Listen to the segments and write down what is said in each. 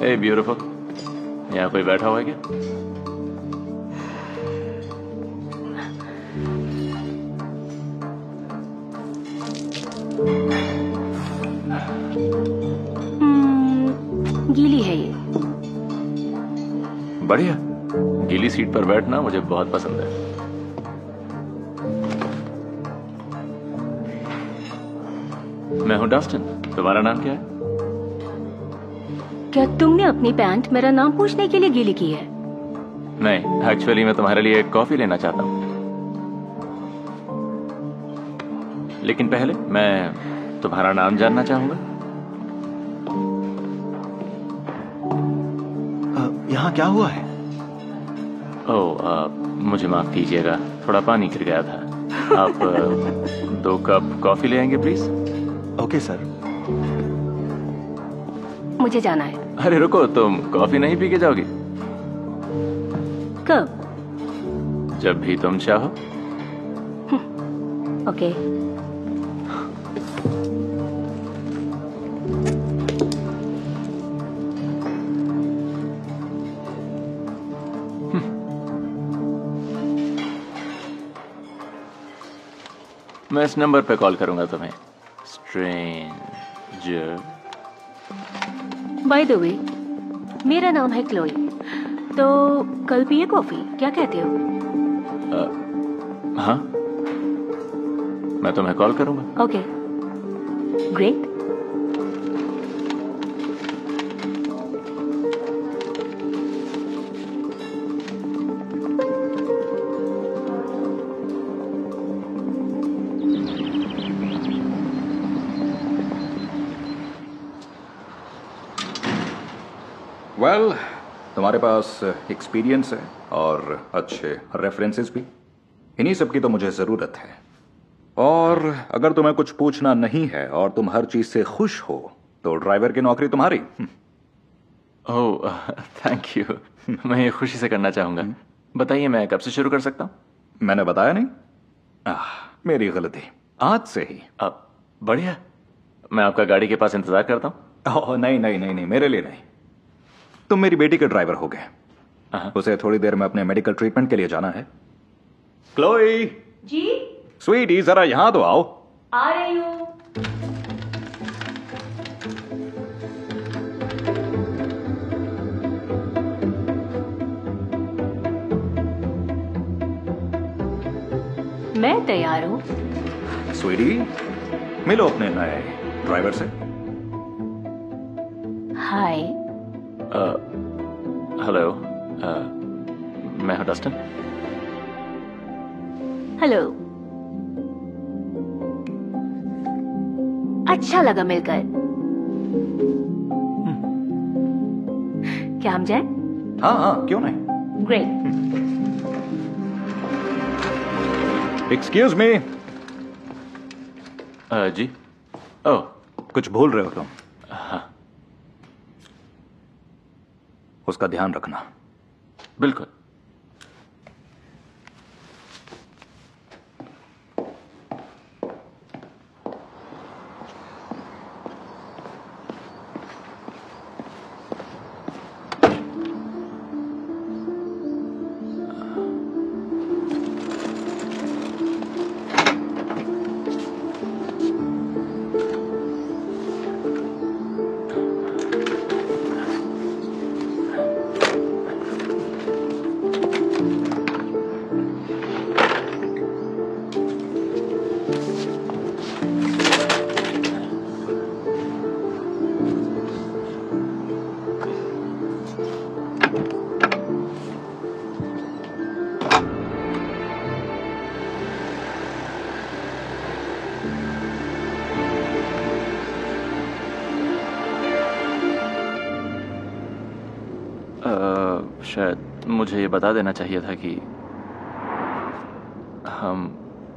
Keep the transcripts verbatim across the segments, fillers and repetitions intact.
Hey beautiful, यहाँ कोई बैठा हुआ है क्या? hmm, गीली है ये। बढ़िया, गीली सीट पर बैठना मुझे बहुत पसंद है। मैं हूँ डस्टिन, तुम्हारा नाम क्या है? क्या तुमने अपनी पैंट मेरा नाम पूछने के लिए गीली की है? नहीं, एक्चुअली मैं तुम्हारे लिए एक कॉफी लेना चाहता हूँ, लेकिन पहले मैं तुम्हारा नाम जानना चाहूंगा। यहाँ क्या हुआ है? ओह, आ, मुझे माफ कीजिएगा, थोड़ा पानी गिर गया था। आप दो कप कॉफी ले आएंगे प्लीज? Okay sir. मुझे जाना है। अरे रुको, तुम कॉफी नहीं पी के जाओगी? कब? जब भी तुम चाहो। ओके। मैं इस नंबर पे कॉल करूंगा तुम्हें। बाय द वे, मेरा नाम है क्लोई, तो कल पिए कॉफी, क्या कहते हो? uh, हाँ, मैं तुम्हें कॉल करूंगा। Okay, great. वेल well, तुम्हारे पास एक्सपीरियंस है और अच्छे रेफरेंसेस भी, इन्हीं सब की तो मुझे ज़रूरत है। और अगर तुम्हें कुछ पूछना नहीं है और तुम हर चीज़ से खुश हो तो ड्राइवर की नौकरी तुम्हारी। ओह थैंक यू, मैं ये खुशी से करना चाहूँगा। बताइए, मैं कब से शुरू कर सकता हूँ? मैंने बताया नहीं? आ, मेरी गलती, आज से ही। अब बढ़िया, मैं आपका गाड़ी के पास इंतज़ार करता हूँ। ओह नहीं नहीं नहीं नहीं, मेरे लिए नहीं, तुम मेरी बेटी के ड्राइवर हो गए। उसे थोड़ी देर में अपने मेडिकल ट्रीटमेंट के लिए जाना है। क्लोई जी। स्वीटी जरा यहां तो आओ। आ रही हूं। मैं तैयार हूं। स्वीटी, मिलो अपने नए ड्राइवर से। हाय। हेलो, uh, uh, मैं हूँ डस्टिन। हेलो, अच्छा लगा मिलकर। hmm. क्या हम जाएं? हाँ हाँ, क्यों नहीं। ग्रेट। Excuse me. जी। ओह, कुछ भूल रहे हो तुम। हाँ, उसका ध्यान रखना। बिल्कुल। शायद मुझे ये बता देना चाहिए था कि हम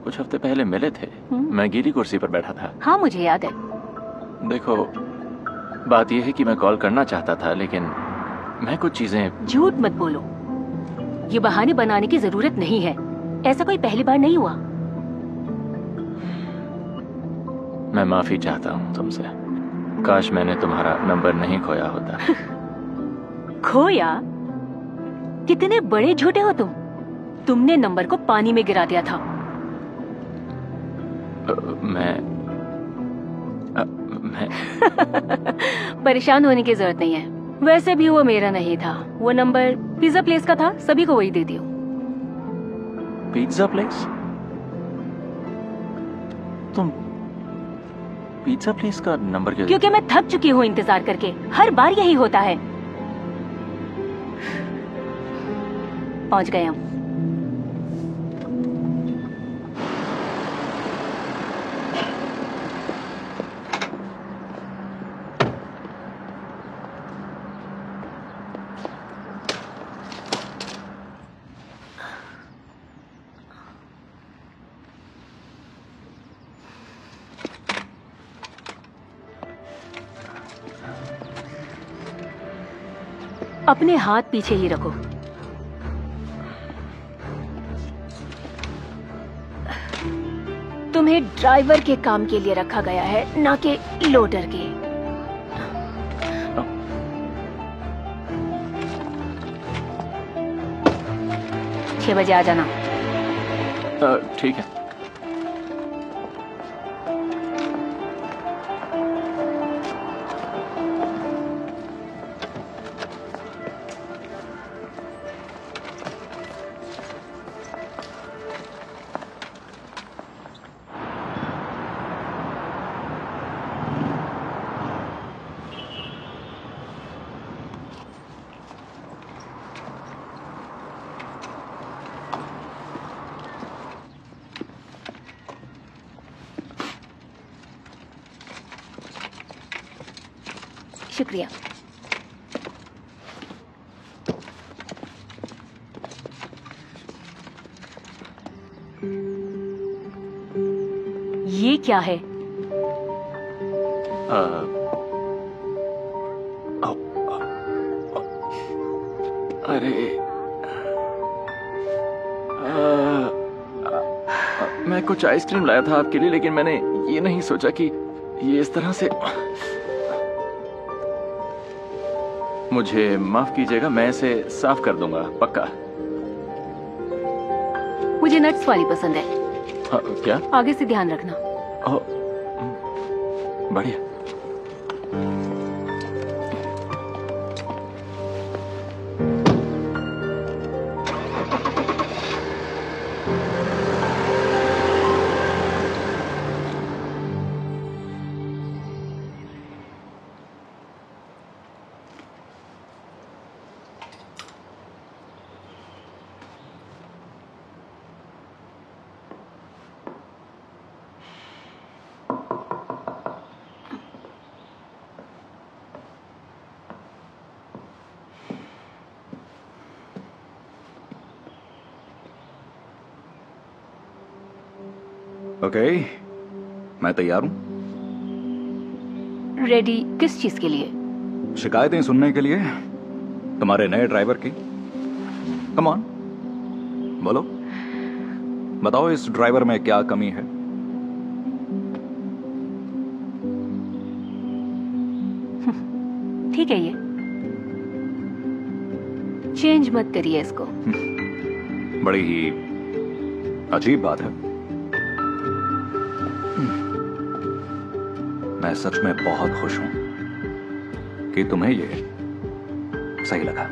कुछ हफ्ते पहले मिले थे। हुँ? मैं गीली कुर्सी पर बैठा था। हाँ, मुझे याद है। देखो, बात यह है कि मैं कॉल करना चाहता था, लेकिन मैं कुछ चीजें। झूठ मत बोलो, ये बहाने बनाने की जरूरत नहीं है, ऐसा कोई पहली बार नहीं हुआ। मैं माफी चाहता हूँ तुमसे। काश मैंने तुम्हारा नंबर नहीं खोया होता। खोया? कितने बड़े झूठे हो तुम। तुमने नंबर को पानी में गिरा दिया था। मैं, मैं... परेशान होने की जरूरत नहीं है। वैसे भी वो मेरा नहीं था, वो नंबर पिज्जा प्लेस का था, सभी को वही देती हूँ। Pizza place? तुम पिज्जा प्लेस का नंबर क्यों? क्योंकि मैं थक चुकी हूँ इंतजार करके, हर बार यही होता है। पहुंच गए हम। अपने हाथ पीछे ही रखो। तुम्हें ड्राइवर के काम के लिए रखा गया है, ना कि लोडर के। छह बजे आ जाना। ठीक है। शुक्रिया। ये क्या है? आ, आ, आ, आ, अरे आ, आ, आ, मैं कुछ आइसक्रीम लाया था आपके लिए, लेकिन मैंने ये नहीं सोचा कि ये इस तरह से। मुझे माफ कीजिएगा, मैं इसे साफ कर दूंगा, पक्का। मुझे नट्स वाली पसंद है। आ, क्या? आगे से ध्यान रखना। ओ, बढ़िया। ओके, okay, मैं तैयार हूँ। रेडी किस चीज के लिए? शिकायतें सुनने के लिए तुम्हारे नए ड्राइवर की। कम ऑन, बोलो, बताओ इस ड्राइवर में क्या कमी है? ठीक है, ये चेंज मत करिए इसको। बड़ी ही अजीब बात है, मैं सच में बहुत खुश हूं कि तुम्हें ये सही लगा।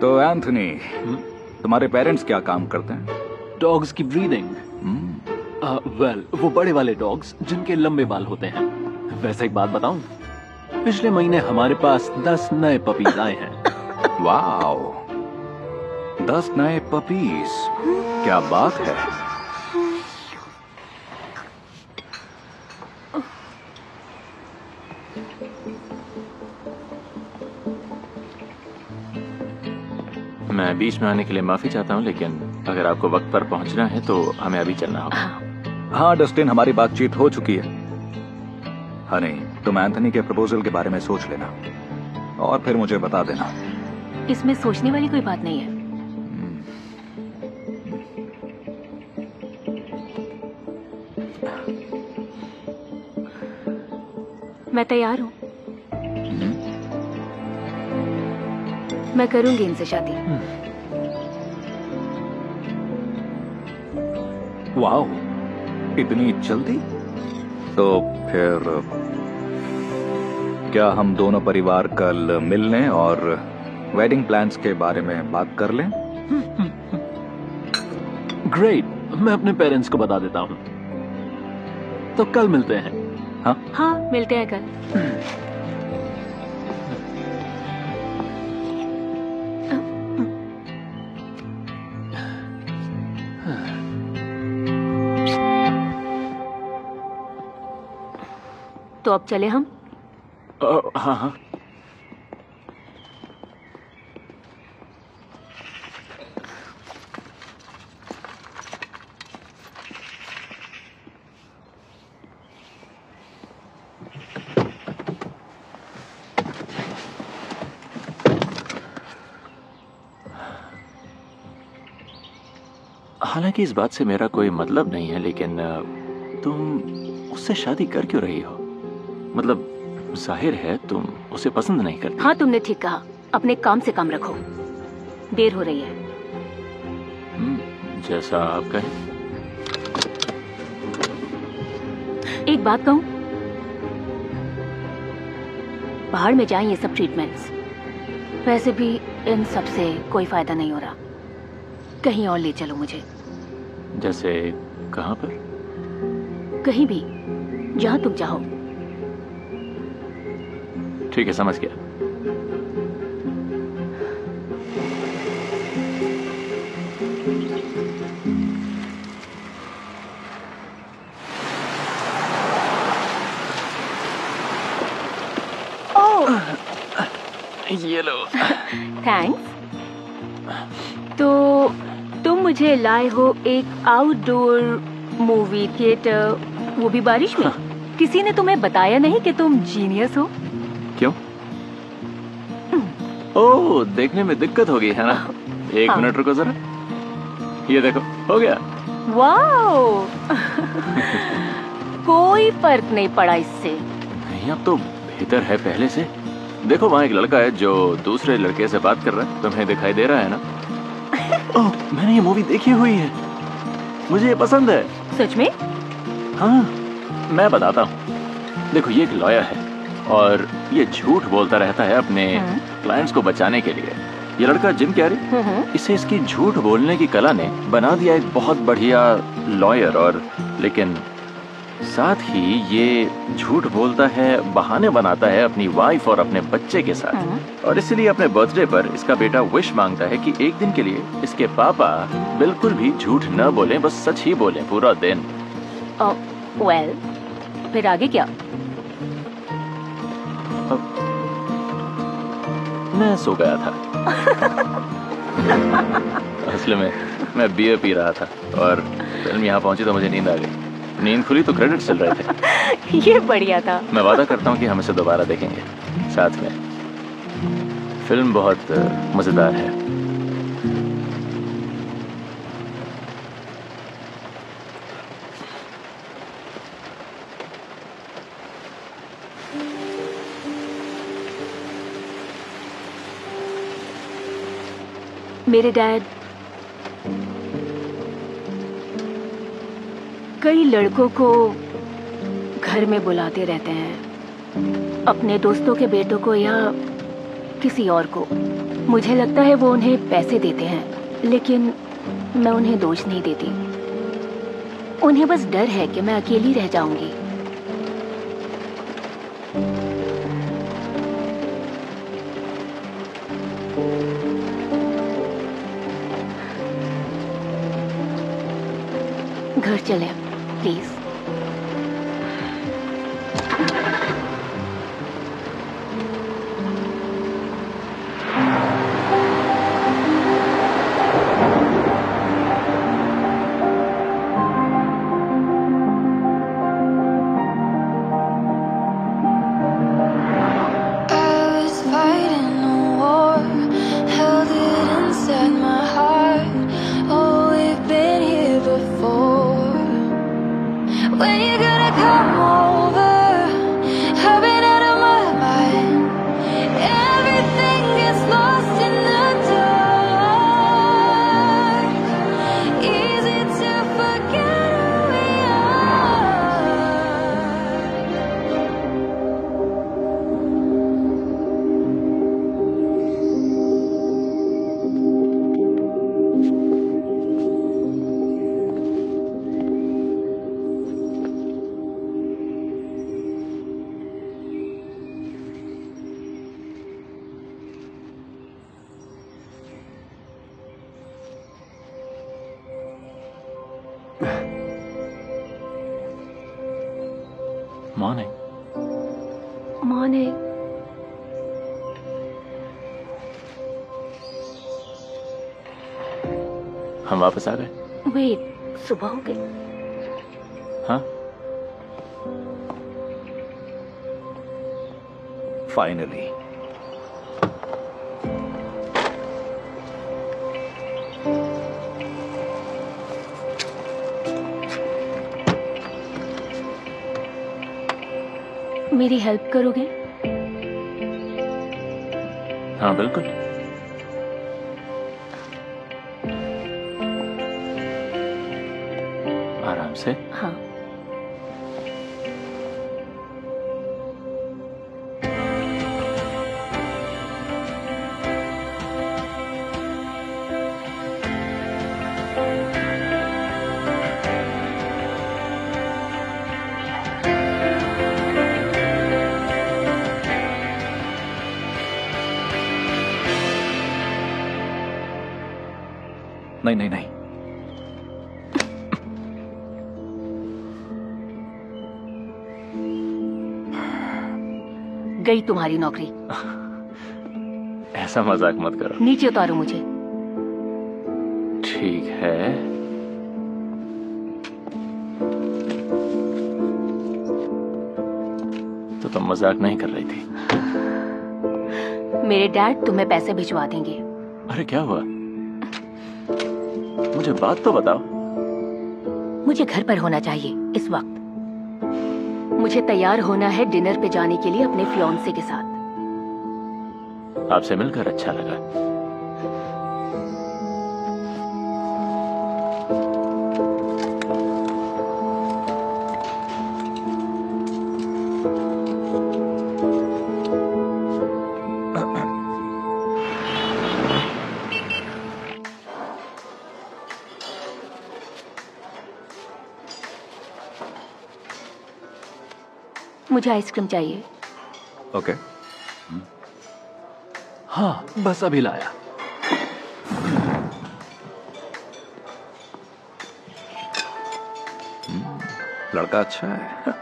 तो एंथनी, तुम्हारे पेरेंट्स क्या काम करते हैं? डॉग्स की ब्रीडिंग। वेल, वो बड़े वाले डॉग्स जिनके लंबे बाल होते हैं। वैसे एक बात बताऊं, पिछले महीने हमारे पास दस नए पपीज आए हैं। वाओ, दस नए पपीज, क्या बात है। मैं बीच में आने के लिए माफी चाहता हूँ, लेकिन अगर आपको वक्त पर पहुँचना है तो हमें अभी चलना होगा। हाँ डस्टिन, हमारी बातचीत हो चुकी है। हनी, तुम एंथनी के प्रपोजल के बारे में सोच लेना और फिर मुझे बता देना। इसमें सोचने वाली कोई बात नहीं है। मैं तैयार हूँ, मैं करूंगी इनसे शादी। वाओ, इतनी जल्दी? तो फिर क्या हम दोनों परिवार कल मिलने और वेडिंग प्लान्स के बारे में बात कर लें? ग्रेट, मैं अपने पेरेंट्स को बता देता हूँ। तो कल मिलते हैं। हाँ हाँ, मिलते हैं कल। तो अब चले हम? आ, हाँ हाँ। हालांकि इस बात से मेरा कोई मतलब नहीं है, लेकिन तुम उससे शादी कर क्यों रही हो? मतलब जाहिर है तुम उसे पसंद नहीं करती। हाँ, तुमने ठीक कहा। अपने काम से काम रखो, देर हो रही है। जैसा आप कहें। एक बात कहूं, बाहर में जाएं ये सब ट्रीटमेंट्स, वैसे भी इन सब से कोई फायदा नहीं हो रहा। कहीं और ले चलो मुझे। जैसे कहाँ पर? कहीं भी, जहाँ तुम चाहो। ठीक है, समझ गया। ये लो। थैंक्स। तो तुम मुझे लाए हो एक आउटडोर मूवी थिएटर, वो भी बारिश में। हाँ। किसी ने तुम्हें बताया नहीं कि तुम जीनियस हो? क्यों? ओ, देखने में दिक्कत होगी है ना? एक हाँ। मिनट रुको जरा, ये देखो, हो गया। वाओ। कोई फर्क नहीं पड़ा इससे। नहीं, अब तो बेहतर है पहले से। देखो वहाँ एक लड़का है जो दूसरे लड़के से बात कर रहा है, तुम्हें दिखाई दे रहा है ना? ओह, मैंने ये मूवी देखी हुई है, मुझे ये पसंद है। सच में? हाँ, मैं बताता हूँ। देखो, ये एक लॉयर है और ये झूठ बोलता रहता है अपने क्लाइंट्स को बचाने के लिए। ये लड़का जिम कैरी, इसे इसकी झूठ बोलने की कला ने बना दिया एक बहुत बढ़िया लॉयर। और लेकिन साथ ही ये झूठ बोलता है, बहाने बनाता है अपनी वाइफ और अपने बच्चे के साथ। और इसलिए अपने बर्थडे पर इसका बेटा विश मांगता है कि एक दिन के लिए इसके पापा बिल्कुल भी झूठ न बोलें, बस सच ही बोलें पूरा दिन। oh, well, फिर आगे क्या? मैं सो गया था। असल में मैं बियर पी रहा था और फिल्म यहाँ पहुंची तो मुझे नींद आ गई। नींद खुली तो क्रेडिट चल रहे थे। ये बढ़िया था। मैं वादा करता हूँ कि हम इसे दोबारा देखेंगे साथ में। फिल्म बहुत मजेदार है। मेरे डैड कई लड़कों को घर में बुलाते रहते हैं, अपने दोस्तों के बेटों को या किसी और को। मुझे लगता है वो उन्हें पैसे देते हैं, लेकिन मैं उन्हें दोष नहीं देती। उन्हें बस डर है कि मैं अकेली रह जाऊंगी। घर चले प्लीज। Morning. Morning. हम वापस आ गए। वेट, सुबह हो गई। हाँ फाइनली। मेरी हेल्प करोगे? हाँ बिल्कुल। आराम से। हाँ। नहीं नहीं नहीं गई तुम्हारी नौकरी। ऐसा मजाक मत करो। नीचे उतारो मुझे। ठीक है। तो तुम मजाक नहीं कर रही थी। मेरे डैड तुम्हें पैसे भिजवा देंगे। अरे क्या हुआ? मुझे बात तो बताओ। मुझे घर पर होना चाहिए इस वक्त। मुझे तैयार होना है डिनर पे जाने के लिए अपने फियांसे के साथ। आपसे मिलकर अच्छा लगा। मुझे आइसक्रीम चाहिए। ओके। हाँ बस अभी लाया। लड़का अच्छा है।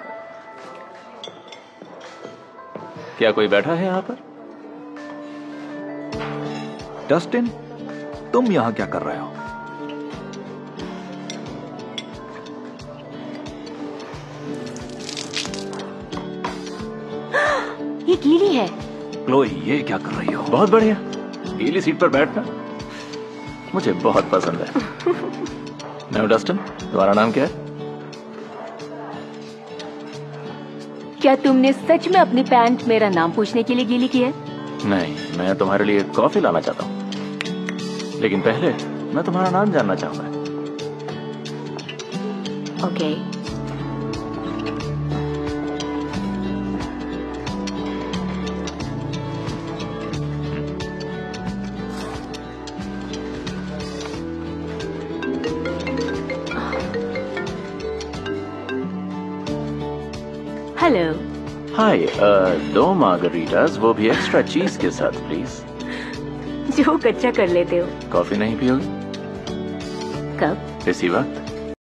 क्या कोई बैठा है यहाँ पर? डस्टिन तुम यहाँ क्या कर रहे हो? गीली है। क्लोई ये क्या कर रही हो? बहुत बढ़िया। गीली सीट पर बैठना मुझे बहुत पसंद है। मैं डस्टिन। तुम्हारा नाम क्या है? क्या तुमने सच में अपनी पैंट मेरा नाम पूछने के लिए गीली की है? नहीं, मैं तुम्हारे लिए कॉफी लाना चाहता हूँ, लेकिन पहले मैं तुम्हारा नाम जानना चाहूंगा। ओके। हाय, दो मार्गरीटास वो भी एक्स्ट्रा चीज के साथ प्लीज। जो कच्चा कर लेते हो। कॉफी नहीं पियोगे? कब? इसी वक्त।